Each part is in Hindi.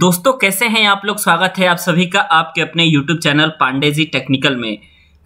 दोस्तों कैसे हैं आप लोग। स्वागत है आप सभी का आपके अपने YouTube channel Pandey ji technical में।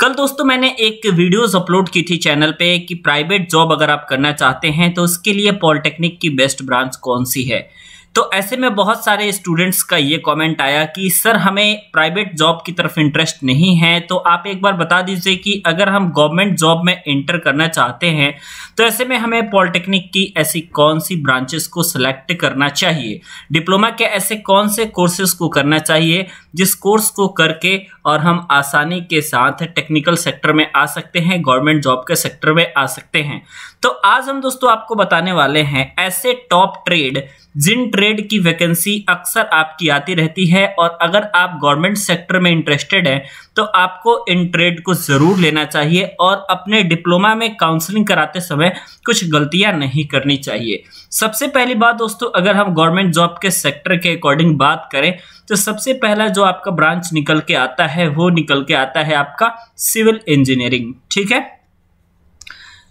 कल दोस्तों मैंने एक वीडियोस अपलोड की थी चैनल पे कि प्राइवेट जॉब अगर आप करना चाहते हैं तो उसके लिए पॉलिटेक्निक की बेस्ट ब्रांच कौन सी है। तो ऐसे में बहुत सारे स्टूडेंट्स का ये कमेंट आया कि सर हमें प्राइवेट जॉब की तरफ इंटरेस्ट नहीं है, तो आप एक बार बता दीजिए कि अगर हम गवर्नमेंट जॉब में एंटर करना चाहते हैं तो ऐसे में हमें पॉलिटेक्निक की ऐसी कौन सी ब्रांचेस को सिलेक्ट करना चाहिए, डिप्लोमा के ऐसे कौन से कोर्सेज को करना चाहिए जिस कोर्स को करके और हम आसानी के साथ टेक्निकल सेक्टर में आ सकते हैं, गवर्नमेंट जॉब के सेक्टर में आ सकते हैं। तो आज हम दोस्तों आपको बताने वाले हैं ऐसे टॉप ट्रेड जिन ट्रेड की वैकेंसी अक्सर आपकी आती रहती है और अगर आप गवर्नमेंट सेक्टर में इंटरेस्टेड हैं तो आपको इन ट्रेड को ज़रूर लेना चाहिए और अपने डिप्लोमा में काउंसलिंग कराते समय कुछ गलतियां नहीं करनी चाहिए। सबसे पहली बात दोस्तों, अगर हम गवर्नमेंट जॉब के सेक्टर के अकॉर्डिंग बात करें तो सबसे पहला जो आपका ब्रांच निकल के आता है वो निकल के आता है आपका सिविल इंजीनियरिंग। ठीक है,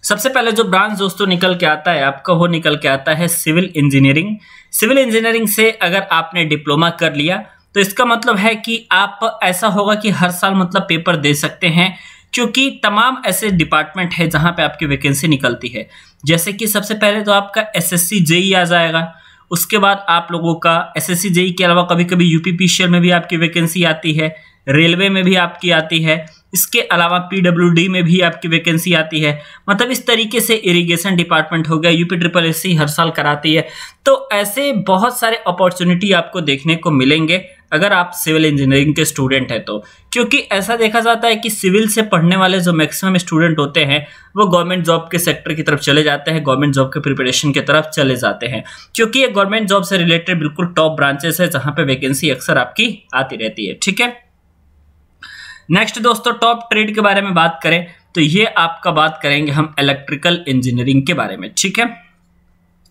सबसे पहले जो ब्रांच दोस्तों निकल के आता है आपका वो निकल के आता है सिविल इंजीनियरिंग। सिविल इंजीनियरिंग से अगर आपने डिप्लोमा कर लिया तो इसका मतलब है कि आप ऐसा होगा कि हर साल मतलब पेपर दे सकते हैं, क्योंकि तमाम ऐसे डिपार्टमेंट है जहां पे आपकी वैकेंसी निकलती है। जैसे कि सबसे पहले तो आपका एसएससी जेई आ जाएगा, उसके बाद आप लोगों का एसएससी जेई के अलावा कभी कभी यूपीपीसीएल में भी आपकी वैकेंसी आती है, रेलवे में भी आपकी आती है, इसके अलावा पीडब्ल्यूडी में भी आपकी वैकेंसी आती है। मतलब इस तरीके से इरिगेशन डिपार्टमेंट हो गया, यूपीपीसीएल हर साल कराती है। तो ऐसे बहुत सारे अपॉर्चुनिटी आपको देखने को मिलेंगे अगर आप सिविल इंजीनियरिंग के स्टूडेंट हैं तो, क्योंकि ऐसा देखा जाता है कि सिविल से पढ़ने वाले जो मैक्सिमम स्टूडेंट होते हैं वो गवर्नमेंट जॉब के सेक्टर की तरफ चले जाते हैं, गवर्नमेंट जॉब के प्रिपरेशन की तरफ चले जाते हैं, क्योंकि ये गवर्नमेंट जॉब से रिलेटेड बिल्कुल टॉप ब्रांचेस है जहाँ पे वैकेंसी अक्सर आपकी आती रहती है। ठीक है, नेक्स्ट दोस्तों टॉप ट्रेड के बारे में बात करें तो ये आपका बात करेंगे हम इलेक्ट्रिकल इंजीनियरिंग के बारे में। ठीक है,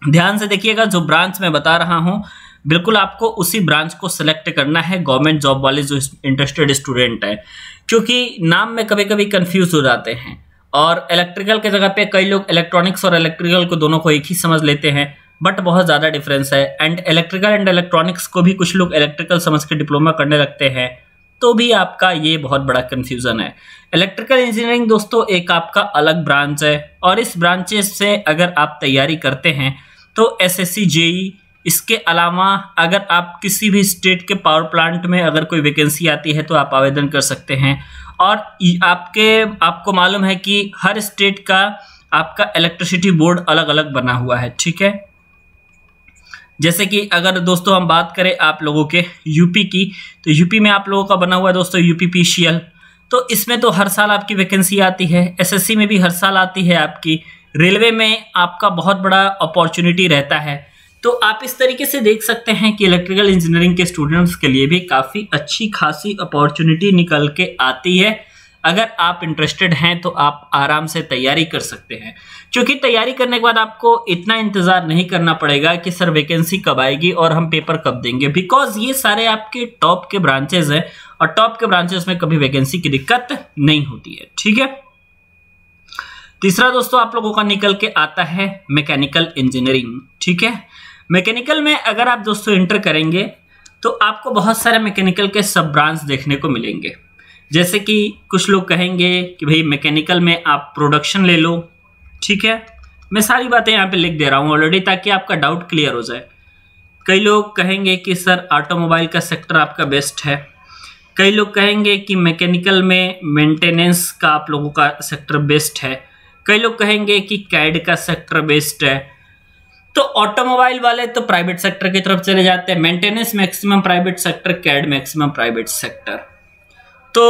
ध्यान से देखिएगा, जो ब्रांच मैं बता रहा हूँ बिल्कुल आपको उसी ब्रांच को सिलेक्ट करना है गवर्नमेंट जॉब वाले जो इंटरेस्टेड स्टूडेंट हैं, क्योंकि नाम में कभी कभी कंफ्यूज हो जाते हैं और इलेक्ट्रिकल के जगह पे कई लोग इलेक्ट्रॉनिक्स और इलेक्ट्रिकल को दोनों को एक ही समझ लेते हैं, बट बहुत ज़्यादा डिफरेंस है। एंड इलेक्ट्रिकल एंड इलेक्ट्रॉनिक्स को भी कुछ लोग इलेक्ट्रिकल समझ के डिप्लोमा करने लगते हैं, तो भी आपका ये बहुत बड़ा कन्फ्यूज़न है। इलेक्ट्रिकल इंजीनियरिंग दोस्तों एक आपका अलग ब्रांच है और इस ब्रांचेस से अगर आप तैयारी करते हैं तो एसएससी जेई, इसके अलावा अगर आप किसी भी स्टेट के पावर प्लांट में अगर कोई वैकेंसी आती है तो आप आवेदन कर सकते हैं। और आपको मालूम है कि हर स्टेट का आपका इलेक्ट्रिसिटी बोर्ड अलग अलग बना हुआ है। ठीक है, जैसे कि अगर दोस्तों हम बात करें आप लोगों के यूपी की, तो यूपी में आप लोगों का बना हुआ है दोस्तों यूपीपीसीएल, तो इसमें तो हर साल आपकी वैकेंसी आती है, एसएससी में भी हर साल आती है आपकी, रेलवे में आपका बहुत बड़ा अपॉर्चुनिटी रहता है। तो आप इस तरीके से देख सकते हैं कि इलेक्ट्रिकल इंजीनियरिंग के स्टूडेंट्स के लिए भी काफ़ी अच्छी खासी अपॉर्चुनिटी निकल के आती है। अगर आप इंटरेस्टेड हैं तो आप आराम से तैयारी कर सकते हैं, क्योंकि तैयारी करने के बाद आपको इतना इंतज़ार नहीं करना पड़ेगा कि सर वैकेंसी कब आएगी और हम पेपर कब देंगे, बिकॉज ये सारे आपके टॉप के ब्रांचेज हैं और टॉप के ब्रांचेज में कभी वैकेंसी की दिक्कत नहीं होती है। ठीक है, तीसरा दोस्तों आप लोगों का निकल के आता है मैकेनिकल इंजीनियरिंग। ठीक है, मैकेनिकल में अगर आप दोस्तों इंटर करेंगे तो आपको बहुत सारे मैकेनिकल के सब ब्रांच देखने को मिलेंगे। जैसे कि कुछ लोग कहेंगे कि भाई मैकेनिकल में आप प्रोडक्शन ले लो। ठीक है, मैं सारी बातें यहाँ पे लिख दे रहा हूँ ऑलरेडी ताकि आपका डाउट क्लियर हो जाए। कई लोग कहेंगे कि सर ऑटोमोबाइल का सेक्टर आपका बेस्ट है, कई लोग कहेंगे कि मैकेनिकल में मेंटेनेंस का आप लोगों का सेक्टर बेस्ट है, कई लोग कहेंगे कि कैड का सेक्टर बेस्ट है। तो ऑटोमोबाइल वाले तो प्राइवेट सेक्टर की तरफ चले जाते हैं, maintenance maximum private sector, CAD maximum private sector. तो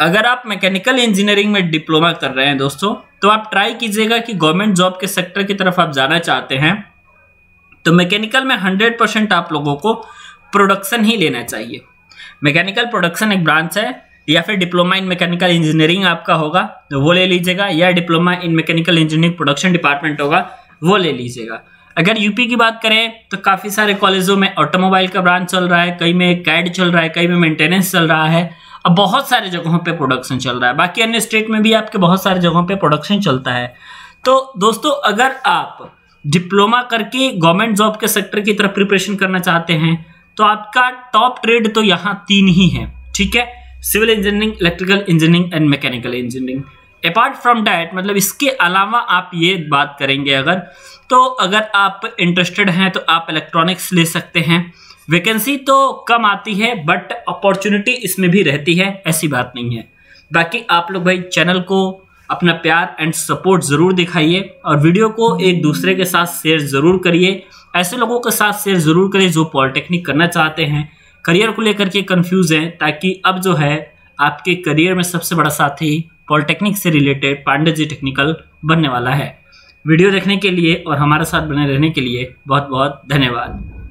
अगर आप मैकेनिकल इंजीनियरिंग में डिप्लोमा कर रहे हैं दोस्तों तो आप ट्राई कीजिएगा कि गवर्नमेंट जॉब के सेक्टर की तरफ आप जाना चाहते हैं तो मैकेनिकल में 100% आप लोगों को प्रोडक्शन ही लेना चाहिए। मैकेनिकल प्रोडक्शन एक ब्रांच है, या फिर डिप्लोमा इन मैकेनिकल इंजीनियरिंग आपका होगा तो वो ले लीजिएगा, या diploma in mechanical engineering production department होगा वो ले लीजिएगा। अगर यूपी की बात करें तो काफ़ी सारे कॉलेजों में ऑटोमोबाइल का ब्रांच चल रहा है, कई में कैड चल रहा है, कई में मेंटेनेंस चल रहा है, अब बहुत सारे जगहों पे प्रोडक्शन चल रहा है, बाकी अन्य स्टेट में भी आपके बहुत सारे जगहों पे प्रोडक्शन चलता है। तो दोस्तों अगर आप डिप्लोमा करके गवर्नमेंट जॉब के सेक्टर की तरफ प्रिपरेशन करना चाहते हैं तो आपका टॉप ट्रेड तो यहाँ तीन ही है, ठीक है, civil engineering, electrical engineering and mechanical engineering. Apart from that मतलब इसके अलावा आप ये बात करेंगे अगर तो, अगर आप इंटरेस्टेड हैं तो आप इलेक्ट्रॉनिक्स ले सकते हैं। वैकेंसी तो कम आती है बट अपॉर्चुनिटी इसमें भी रहती है, ऐसी बात नहीं है। बाकी आप लोग भाई चैनल को अपना प्यार एंड सपोर्ट ज़रूर दिखाइए और वीडियो को एक दूसरे के साथ शेयर ज़रूर करिए, ऐसे लोगों के साथ शेयर ज़रूर करिए जो पॉलिटेक्निक करना चाहते हैं, करियर को लेकर के कंफ्यूज हैं, ताकि अब जो है आपके करियर में सबसे बड़ा साथी पॉलिटेक्निक से रिलेटेड पांडे जी टेक्निकल बनने वाला है। वीडियो देखने के लिए और हमारे साथ बने रहने के लिए बहुत बहुत धन्यवाद।